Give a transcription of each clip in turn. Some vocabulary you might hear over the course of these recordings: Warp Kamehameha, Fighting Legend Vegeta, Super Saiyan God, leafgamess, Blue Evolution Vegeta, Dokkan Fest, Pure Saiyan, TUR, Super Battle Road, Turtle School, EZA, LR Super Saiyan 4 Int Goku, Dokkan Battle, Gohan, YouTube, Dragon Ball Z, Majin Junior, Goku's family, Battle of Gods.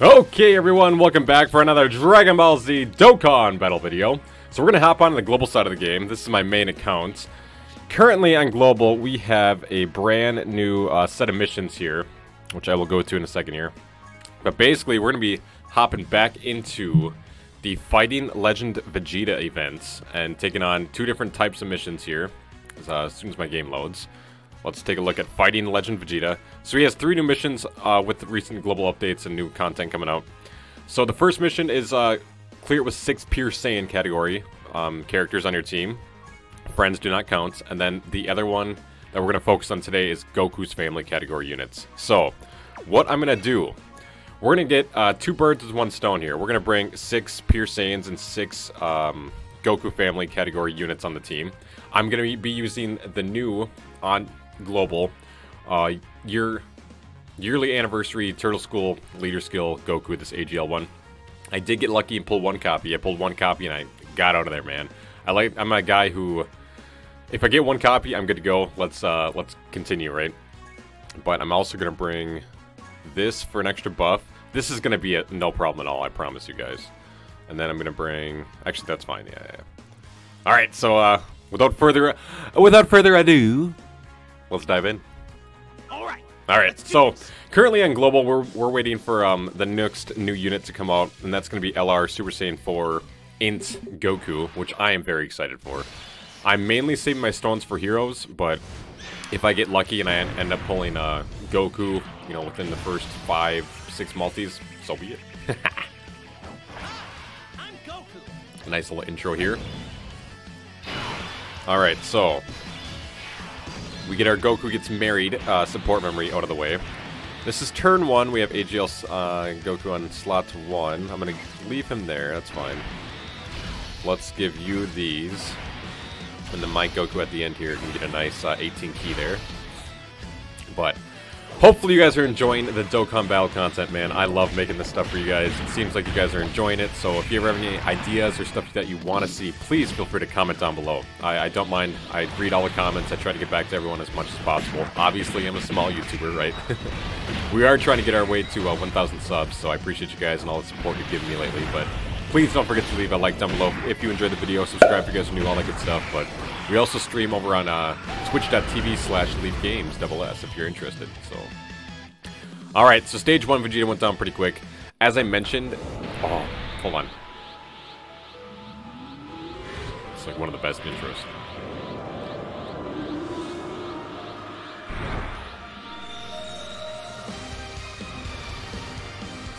Okay everyone, welcome back for another Dragon Ball Z Dokkan Battle video. So we're going to hop on to the global side of the game. This is my main account. Currently on global, we have a brand new set of missions here, which I will go to in a second here. But basically, we're going to be hopping back into the Fighting Legend Vegeta events and taking on two different types of missions here as soon as my game loads. Let's take a look at Fighting Legend Vegeta. So he has three new missions with recent global updates and new content coming out. So the first mission is clear it with 6 Pure Saiyan category characters on your team. Friends do not count. And then the other one that we're going to focus on today is Goku's family category units. So what I'm going to do, we're going to get two birds with one stone here. We're going to bring 6 Pure Saiyans and 6 Goku family category units on the team. I'm going to be using the new on global yearly anniversary Turtle School leader skill Goku, this AGL one. I did get lucky and pull one copy. I pulled one copy and I got out of there, man. I'm a guy who, if I get one copy, I'm good to go. Let's continue, right? But I'm also gonna bring this for an extra buff. This is gonna be a no problem at all, I promise you guys. And then I'm gonna bring, actually that's fine, yeah. All right, so without further ado, let's dive in. All right. So currently on global, we're waiting for the next new unit to come out, and that's going to be LR Super Saiyan 4 Int Goku, which I am very excited for. I'm mainly saving my stones for heroes, but if I get lucky and I end up pulling Goku, you know, within the first 5-6 multis, so be it. I'm Goku. Nice little intro here. All right, so we get our Goku Gets Married support memory out of the way. This is turn 1. We have AGL Goku on slot 1. I'm going to leave him there. That's fine. Let's give you these. And then my Goku at the end here can get a nice 18 key there. But hopefully you guys are enjoying the Dokkan Battle content, man. I love making this stuff for you guys. It seems like you guys are enjoying it. So if you ever have any ideas or stuff that you want to see, please feel free to comment down below. I don't mind. I read all the comments. I try to get back to everyone as much as possible. Obviously, I'm a small YouTuber, right? We are trying to get our way to 1,000 subs, so I appreciate you guys and all the support you've given me lately. But please don't forget to leave a like down below if you enjoyed the video. Subscribe if you guys are new, all that good stuff. But we also stream over on twitch.tv/leafgamess if you're interested. So, all right. So stage 1 Vegeta went down pretty quick, as I mentioned. Oh, hold on. It's like one of the best intros.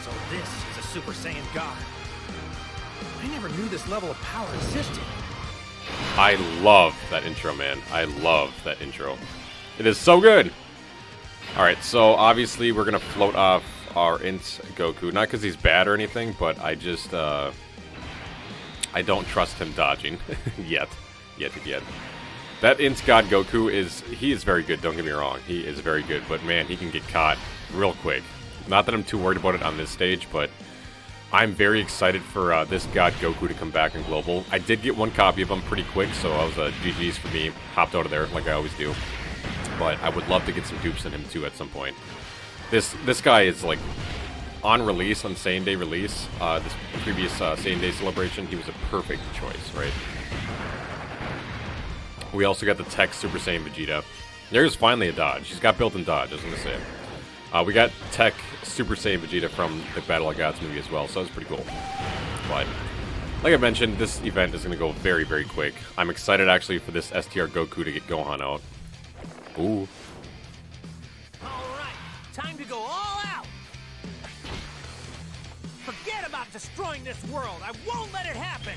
So this is a Super Saiyan God. I never knew this level of power existed. I love that intro, man. I love that intro. It is so good. All right, so obviously we're gonna float off our Int Goku, not because he's bad or anything, but I just I don't trust him dodging yet. That Int God Goku is very good. Don't get me wrong, he is very good, but man, he can get caught real quick. Not that I'm too worried about it on this stage, but I'm very excited for this God Goku to come back in global. I did get one copy of him pretty quick, so I was GG's for me. Hopped out of there like I always do. But I would love to get some dupes in him too at some point. This guy is like on release, on Saiyan Day release. This previous Saiyan Day celebration, he was a perfect choice, right? We also got the Tech Super Saiyan Vegeta. There's finally a dodge. He's got built-in dodge, I was going to say. We got Tech Super Saiyan Vegeta from the Battle of Gods movie as well, so that's pretty cool. But like I mentioned, this event is going to go very, very quick. I'm excited actually for this STR Goku to get Gohan out. Ooh. All right, time to go all out. Forget about destroying this world. I won't let it happen.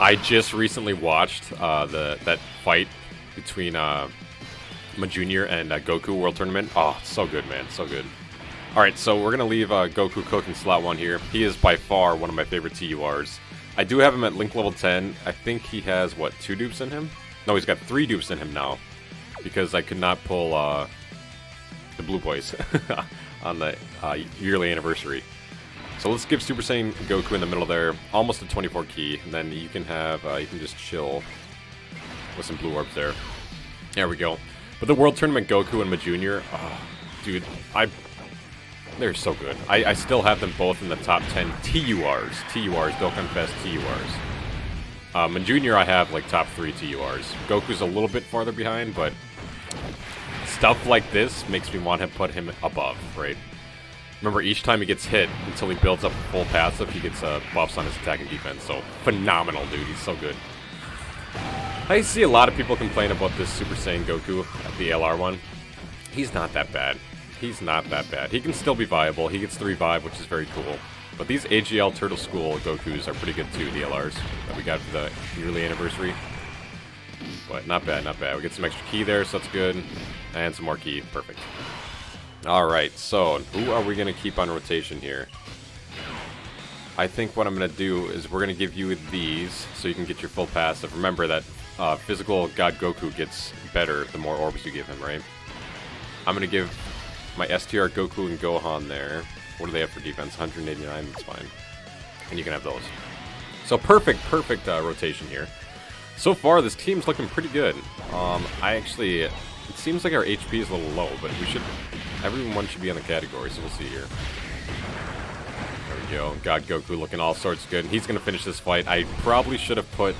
I just recently watched that fight between Majin Junior and Goku World Tournament. Oh, so good, man. So good. All right, so we're going to leave Goku cooking slot 1 here. He is by far one of my favorite TURs. I do have him at Link level 10. I think he has, what, 2 dupes in him? No, he's got 3 dupes in him now because I could not pull the Blue Boys on the yearly anniversary. So let's give Super Saiyan Goku in the middle there. Almost a 24 key. And then you can have, you can just chill with some blue orbs there. There we go. But the World Tournament Goku and Majin Junior, oh, dude, I They're so good. I still have them both in the top 10 TURs. TURs, Dokkan Fest TURs. In Junior, I have, like, top 3 TURs. Goku's a little bit farther behind, but stuff like this makes me want to put him above, right? Remember, each time he gets hit, until he builds up full passive, he gets buffs on his attack and defense. So, phenomenal, dude. He's so good. I see a lot of people complain about this Super Saiyan Goku at the LR one. He's not that bad. He's not that bad. He can still be viable. He gets the revive, which is very cool. But these AGL Turtle School Gokus are pretty good too, the LRs that we got for the yearly anniversary. But not bad, not bad. We get some extra ki there, so that's good. And some more ki. Perfect. Alright, so who are we going to keep on rotation here? I think what I'm going to do is we're going to give you these so you can get your full passive. Remember that physical God Goku gets better the more orbs you give him, right? I'm going to give my STR Goku and Gohan there. What do they have for defense? 189, that's fine. And you can have those. So perfect rotation here. So far, this team's looking pretty good. It seems like our HP is a little low, but we should... Everyone should be on the category, so we'll see here. There we go. God Goku looking all sorts good. He's going to finish this fight. I probably should have put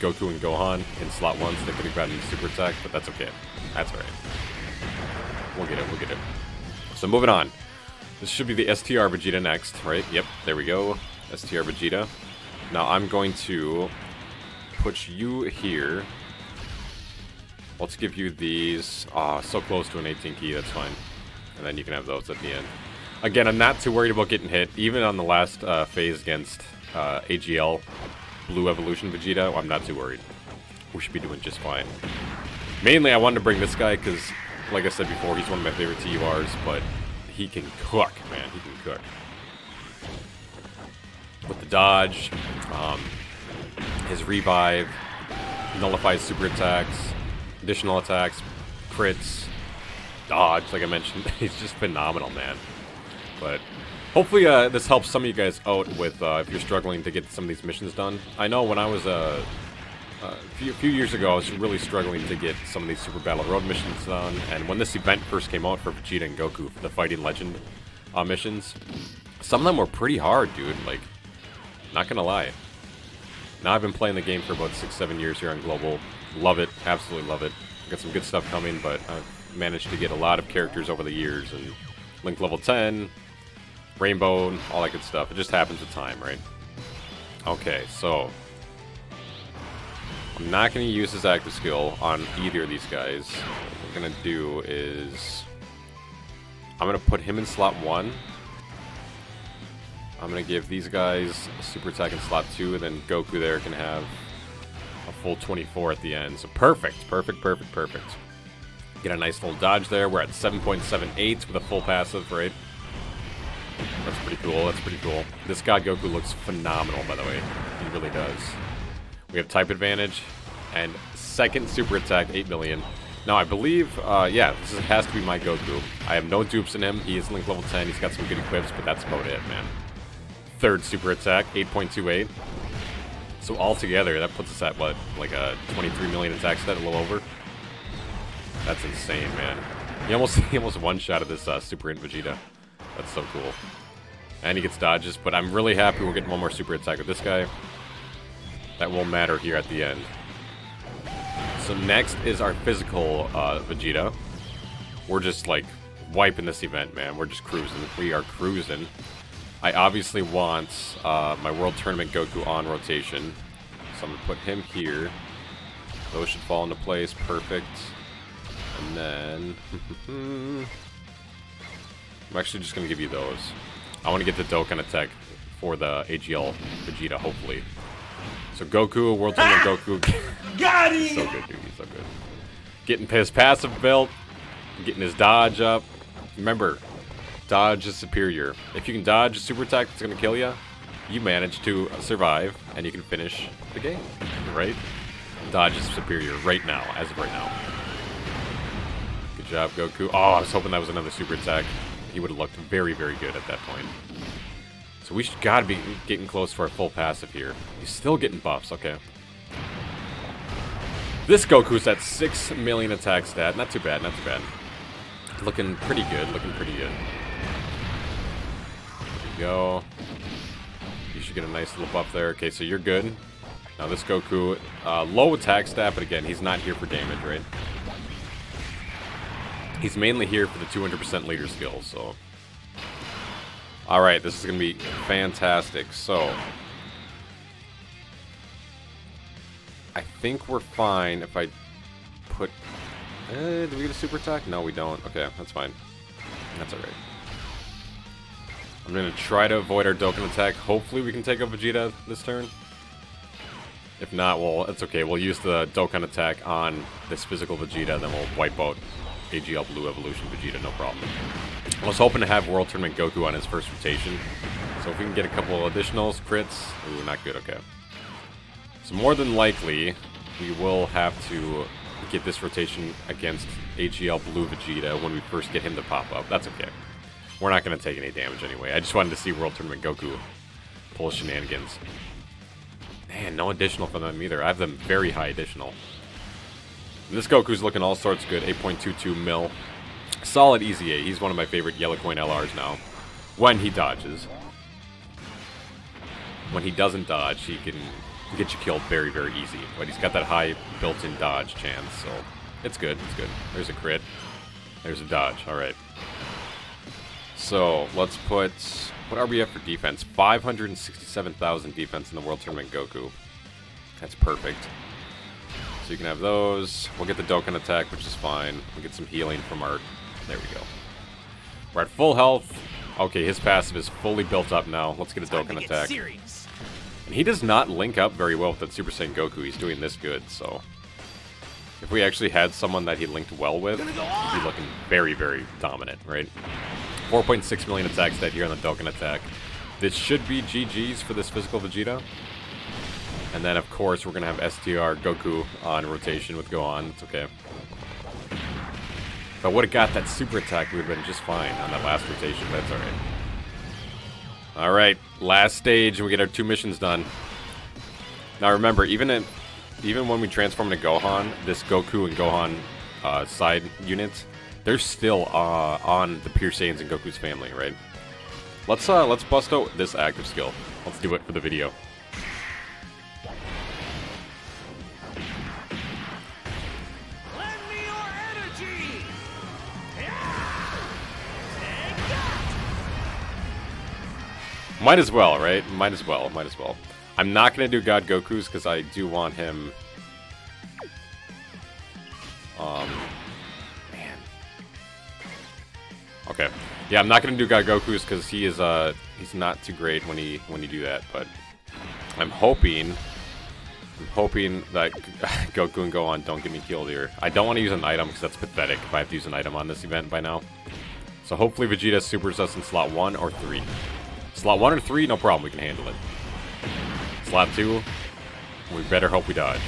Goku and Gohan in slot 1 so they could have gotten super attack, but that's okay. That's alright. We'll get it, we'll get it. So moving on. This should be the STR Vegeta next, right? Yep, there we go. STR Vegeta. Now I'm going to put you here. Let's give you these. Ah, so close to an 18 key, that's fine. And then you can have those at the end. Again, I'm not too worried about getting hit. Even on the last phase against AGL Blue Evolution Vegeta, I'm not too worried. We should be doing just fine. Mainly, I wanted to bring this guy because, like I said before, he's one of my favorite TURs, but... he can cook, man. He can cook. With the dodge, his revive, nullifies super attacks, additional attacks, crits, dodge, like I mentioned. He's just phenomenal, man. But hopefully this helps some of you guys out with if you're struggling to get some of these missions done. I know when I was a few years ago, I was really struggling to get some of these Super Battle Road missions done, and when this event first came out for Vegeta and Goku, for the Fighting Legend missions, some of them were pretty hard, dude, like, not gonna lie. Now I've been playing the game for about 6-7 years here on Global. Love it, absolutely love it. Got some good stuff coming, but I've managed to get a lot of characters over the years, and Link level 10, Rainbow, and all that good stuff. It just happens with time, right? Okay, so... I'm not going to use this active skill on either of these guys. What I'm going to do is... I'm going to put him in slot 1. I'm going to give these guys a super attack in slot 2, and then Goku there can have a full 24 at the end. So perfect. Get a nice little dodge there. We're at 7.78 with a full passive, right? That's pretty cool, that's pretty cool. This God Goku looks phenomenal, by the way. He really does. We have type advantage, and second super attack, 8 million. Now I believe, yeah, this has to be my Goku. I have no dupes in him, he is Link level 10, he's got some good equips, but that's about it, man. Third super attack, 8.28. So altogether, that puts us at, what, like a 23 million attack stat, a little over? That's insane, man. He almost one-shotted this Super Int Vegeta. That's so cool. And he gets dodges, but I'm really happy we're getting one more super attack with this guy. That will matter here at the end. So next is our physical Vegeta. We're just like wiping this event, man. We're just cruising. We are cruising. I obviously want my World Tournament Goku on rotation. So I'm going to put him here. Those should fall into place. Perfect. And then... I'm actually just going to give you those. I want to get the Dokkan attack for the AGL Vegeta, hopefully. So Goku, World Tournament Goku. Got him! So good, dude. He's so good. Getting his passive built. Getting his dodge up. Remember, dodge is superior. If you can dodge a super attack that's going to kill you, you manage to survive, and you can finish the game. Right? Dodge is superior right now, as of right now. Good job, Goku. Oh, I was hoping that was another super attack. He would have looked very, very good at that point. So we should gotta be getting close to our full passive here. He's still getting buffs, okay. This Goku's at 6 million attack stat. Not too bad, not too bad. Looking pretty good, looking pretty good. go. You should get a nice little buff there. Okay, so you're good. Now this Goku, low attack stat, but again, he's not here for damage, right? He's mainly here for the 200% leader skill, so... Alright, this is going to be fantastic. So... I think we're fine if I put... do we get a super attack? No, we don't. Okay, that's fine. That's alright. I'm going to try to avoid our Dokkan attack. Hopefully we can take out Vegeta this turn. If not, well, it's okay. We'll use the Dokkan attack on this physical Vegeta, then we'll wipe out AGL Blue Evolution Vegeta, no problem. I was hoping to have World Tournament Goku on his first rotation. So if we can get a couple of additionals, crits... Ooh, not good, okay. So more than likely, we will have to get this rotation against AGL Blue Vegeta when we first get him to pop up. That's okay. We're not going to take any damage anyway. I just wanted to see World Tournament Goku pull shenanigans. Man, no additional for them either. I have them very high additional. And this Goku's looking all sorts good. 8.22 mil. Solid EZA. He's one of my favorite yellow coin LRs now. When he dodges. When he doesn't dodge, he can get you killed very, very easy. But he's got that high built-in dodge chance, so it's good. It's good. There's a crit. There's a dodge. All right. So, let's put... What are we at for defense? 567,000 defense in the World Tournament Goku. That's perfect. So you can have those. We'll get the Dokkan attack, which is fine. We'll get some healing from our... There we go. We're at full health. Okay, his passive is fully built up now. Let's get a Dokkan attack. And he does not link up very well with that Super Saiyan Goku. He's doing this good, so... If we actually had someone that he linked well with, he'd be looking very, very dominant, right? 4.6 million attack stat here on the Dokkan attack. This should be GG's for this physical Vegeta. And then, of course, we're going to have STR Goku on rotation with Gohan. It's okay. If I would have got that super attack, we would have been just fine on that last rotation, but that's alright. Alright, last stage, and we get our two missions done. Now remember, even when we transform into Gohan, this Goku and Gohan side units, they're still on the Pure Saiyans and Goku's family, right? Let's bust out this active skill. Let's do it for the video. Lend me your energy. Yeah. Take that. Might as well, right? Might as well. Might as well. I'm not gonna do God Goku's because I do want him. Okay. Yeah, I'm not gonna do God Goku's because he is he's not too great when you do that, but I'm hoping that Goku and Gohan don't get me killed here. I don't want to use an item because that's pathetic if I have to use an item on this event by now. So hopefully Vegeta supers us in slot 1 or 3. Slot 1 or 3, no problem, we can handle it. Slot 2, we better hope we dodge.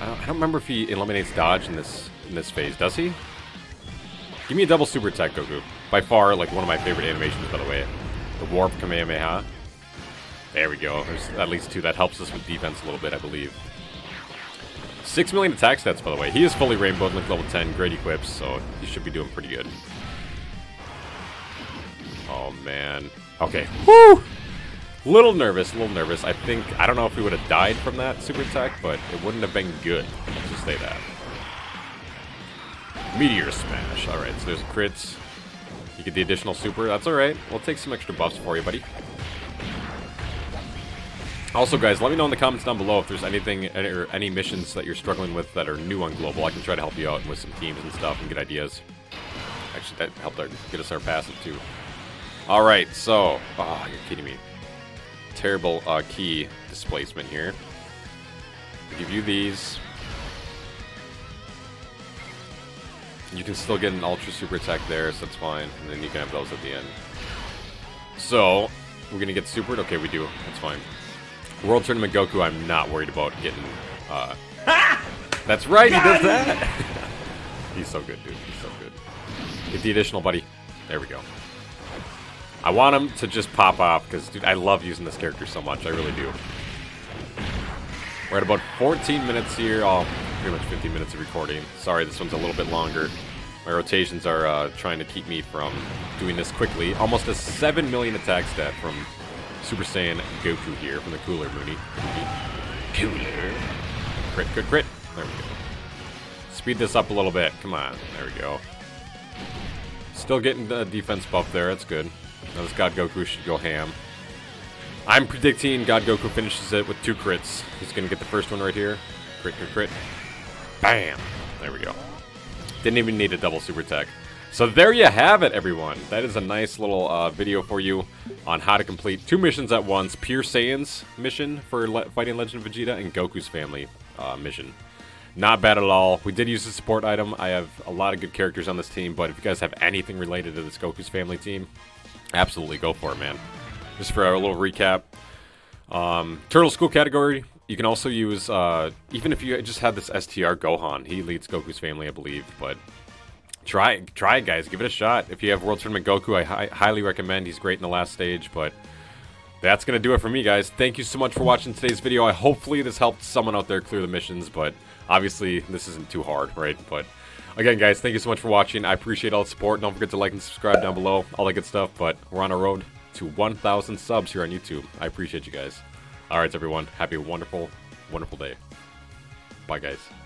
I don't remember if he eliminates dodge in this phase, does he? Give me a double super attack, Goku. By far, like, one of my favorite animations, by the way. The Warp Kamehameha. There we go. There's at least two. That helps us with defense a little bit, I believe. 6 million attack stats, by the way. He is fully rainbowed, like, level 10, great equips, so he should be doing pretty good. Oh, man. Okay. Woo! Little nervous, little nervous. I think, I don't know if we would have died from that super attack, but it wouldn't have been good. Let's just say that. Meteor Smash. Alright, so there's crits. You get the additional super. That's alright. We'll take some extra buffs for you, buddy. Also, guys, let me know in the comments down below if there's anything or any missions that you're struggling with that are new on Global. I can try to help you out with some teams and stuff and get ideas. Actually, that helped get us our passive, too. Alright, so... Oh, you're kidding me. Terrible key displacement here. I'll give you these. You can still get an ultra super attack there, so that's fine. And then you can have those at the end. So, we're going to get supered? Okay, we do. That's fine. World Tournament Goku, I'm not worried about getting... That's right, he does that! He's so good, dude. He's so good. Get the additional, buddy. There we go. I want him to just pop off, because, dude, I love using this character so much. I really do. We're at about 14 minutes here. Oh, pretty much 15 minutes of recording. Sorry, this one's a little bit longer. My rotations are trying to keep me from doing this quickly. Almost a 7 million attack stat from Super Saiyan Goku here from the Cooler Mooney. Cooler. Crit, crit, crit. There we go. Speed this up a little bit. Come on. There we go. Still getting the defense buff there. That's good. Now this God Goku should go ham. I'm predicting God Goku finishes it with 2 crits. He's going to get the first one right here. Crit, crit, crit. Bam. There we go. Didn't even need a double super attack. So there you have it, everyone. That is a nice little video for you on how to complete 2 missions at once. Pure Saiyan's mission for Fighting Legend Vegeta and Goku's family mission. Not bad at all. We did use the support item. I have a lot of good characters on this team, but if you guys have anything related to this Goku's family team, absolutely go for it, man. Just for a little recap. Turtle School category. You can also use, even if you just had this STR Gohan, he leads Goku's family, I believe, but try it, guys. Give it a shot. If you have World Tournament Goku, I highly recommend. He's great in the last stage, but that's going to do it for me, guys. Thank you so much for watching today's video. Hopefully this helped someone out there clear the missions, but obviously this isn't too hard, right? But again, guys, thank you so much for watching. I appreciate all the support. Don't forget to like and subscribe down below, all that good stuff, but we're on a road to 1,000 subs here on YouTube. I appreciate you guys. All right, everyone. Happy, wonderful, wonderful day. Bye, guys.